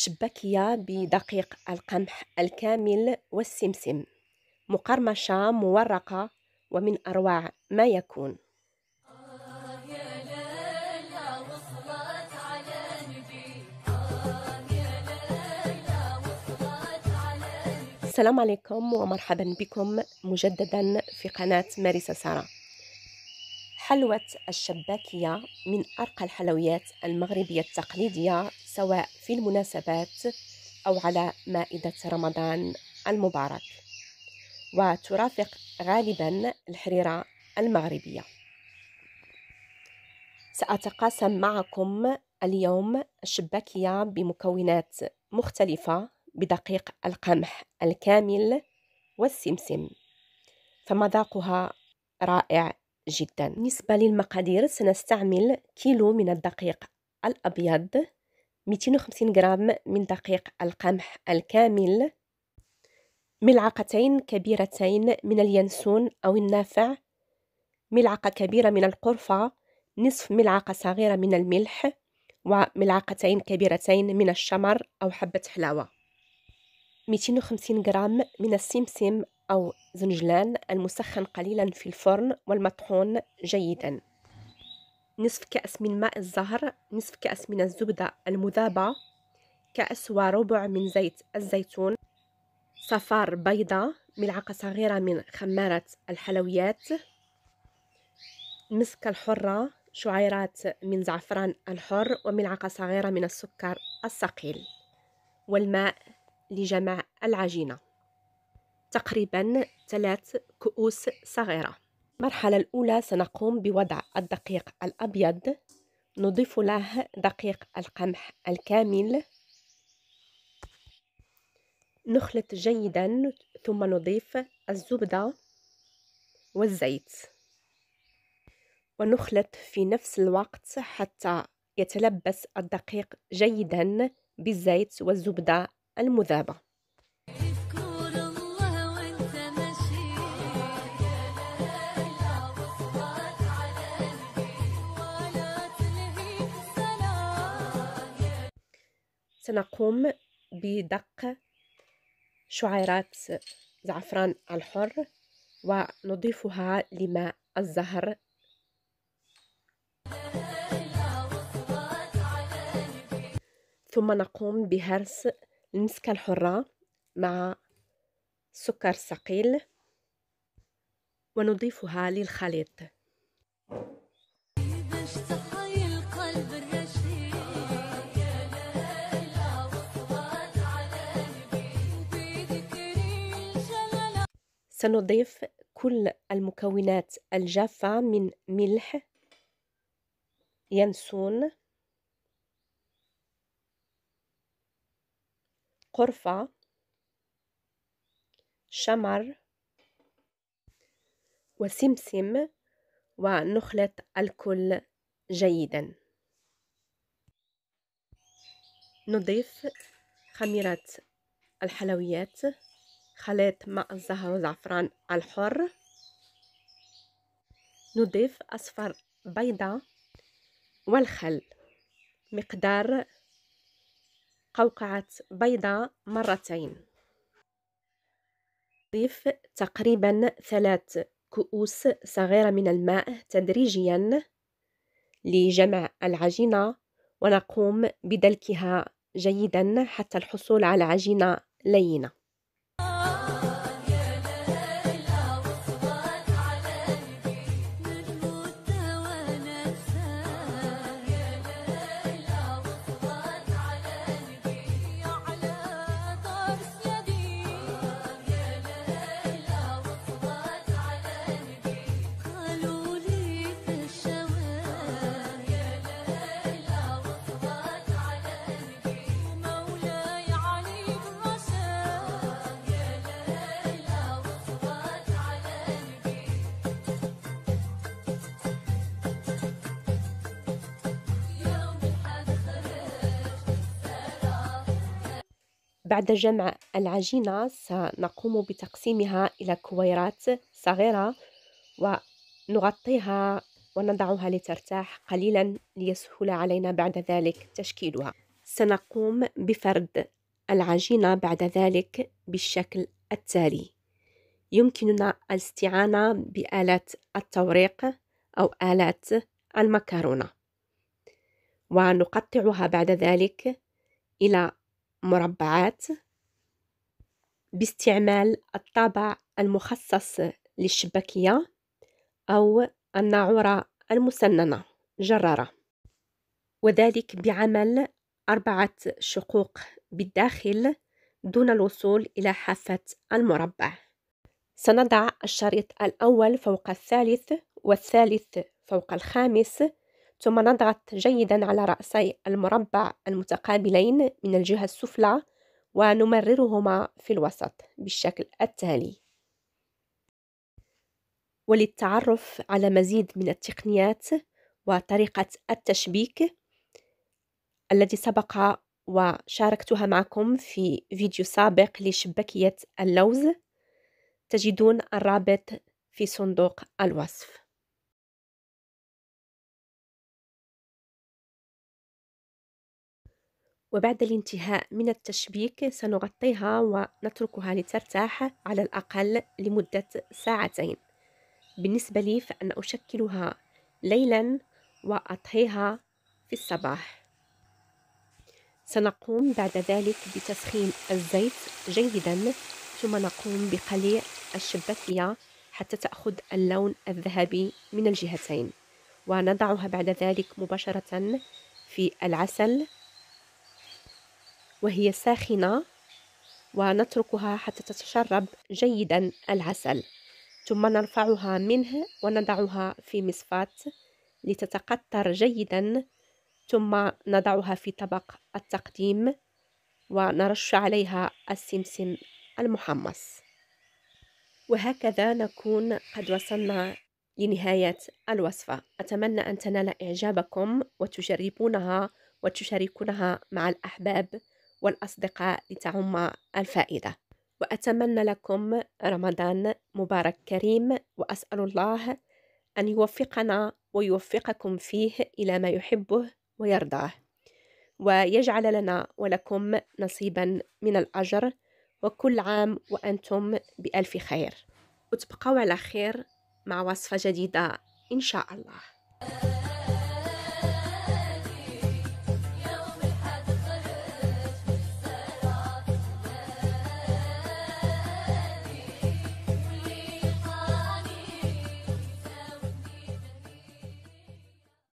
شباكية بدقيق القمح الكامل والسمسم، مقرمشة مورقة ومن أروع ما يكون. السلام عليكم ومرحبا بكم مجددا في قناة مارسة سارة. حلوة الشباكية من أرقى الحلويات المغربية التقليدية، سواء في المناسبات أو على مائدة رمضان المبارك، وترافق غالبا الحريرة المغربية. سأتقاسم معكم اليوم الشباكية بمكونات مختلفة بدقيق القمح الكامل والسمسم، فمذاقها رائع جدا. بالنسبة للمقادير سنستعمل كيلو من الدقيق الأبيض، 250 جرام من دقيق القمح الكامل، ملعقتين كبيرتين من اليانسون أو النافع، ملعقة كبيرة من القرفة، نصف ملعقة صغيرة من الملح، وملعقتين كبيرتين من الشمر أو حبة حلاوة. 250 جرام من السمسم أو زنجلان المسخن قليلا في الفرن والمطحون جيدا، نصف كأس من ماء الزهر، نصف كأس من الزبدة المذابة، كأس وربع من زيت الزيتون، صفار بيضة، ملعقة صغيرة من خمارة الحلويات، مسكة الحرة، شعيرات من زعفران الحر، وملعقة صغيرة من السكر الثقيل، والماء لجمع العجينة، تقريبا 3 كؤوس صغيرة. المرحلة الأولى سنقوم بوضع الدقيق الأبيض، نضيف له دقيق القمح الكامل، نخلط جيدا، ثم نضيف الزبدة والزيت ونخلط في نفس الوقت حتى يتلبس الدقيق جيدا بالزيت والزبدة المذابة. سنقوم بدق شعيرات زعفران الحر ونضيفها لماء الزهر. ثم نقوم بهرس المسكة الحرة مع سكر ثقيل ونضيفها للخليط. سنضيف كل المكونات الجافة من ملح، ينسون، قرفة، شمر وسمسم، ونخلط الكل جيدا. نضيف خميرة الحلويات، خليط ماء الزهر وزعفران الحر، نضيف أصفر بيضة والخل، مقدار قوقعة بيضة مرتين، نضيف تقريبا 3 كؤوس صغيرة من الماء تدريجيا لجمع العجينة، ونقوم بدلكها جيدا حتى الحصول على عجينة لينة. بعد جمع العجينة سنقوم بتقسيمها إلى كويرات صغيرة ونغطيها ونضعها لترتاح قليلا ليسهل علينا بعد ذلك تشكيلها. سنقوم بفرد العجينة بعد ذلك بالشكل التالي. يمكننا الاستعانة بآلات التوريق أو آلات المكرونة، ونقطعها بعد ذلك إلى مربعات باستعمال الطابع المخصص للشبكية أو الناعورة المسننة جرارة، وذلك بعمل 4 شقوق بالداخل دون الوصول إلى حافة المربع. سنضع الشريط الأول فوق الثالث والثالث فوق الخامس، ثم نضغط جيدا على رأسي المربع المتقابلين من الجهة السفلى ونمررهما في الوسط بالشكل التالي. وللتعرف على مزيد من التقنيات وطريقة التشبيك التي سبق وشاركتها معكم في فيديو سابق لشبكية اللوز، تجدون الرابط في صندوق الوصف. وبعد الانتهاء من التشبيك سنغطيها ونتركها لترتاح على الأقل لمدة ساعتين. بالنسبة لي فأنا أشكلها ليلا وأطهيها في الصباح. سنقوم بعد ذلك بتسخين الزيت جيدا، ثم نقوم بقلي الشبكية حتى تأخذ اللون الذهبي من الجهتين، ونضعها بعد ذلك مباشرة في العسل وهي ساخنة، ونتركها حتى تتشرب جيدا العسل، ثم نرفعها منه ونضعها في مصفاة لتتقطر جيدا، ثم نضعها في طبق التقديم ونرش عليها السمسم المحمص. وهكذا نكون قد وصلنا لنهاية الوصفة. أتمنى أن تنال إعجابكم وتجربونها وتشاركونها مع الأحباب والأصدقاء لتعم الفائدة. وأتمنى لكم رمضان مبارك كريم، وأسأل الله أن يوفقنا ويوفقكم فيه إلى ما يحبه ويرضاه، ويجعل لنا ولكم نصيبا من الأجر، وكل عام وأنتم بألف خير، وتبقوا على خير مع وصفة جديدة إن شاء الله.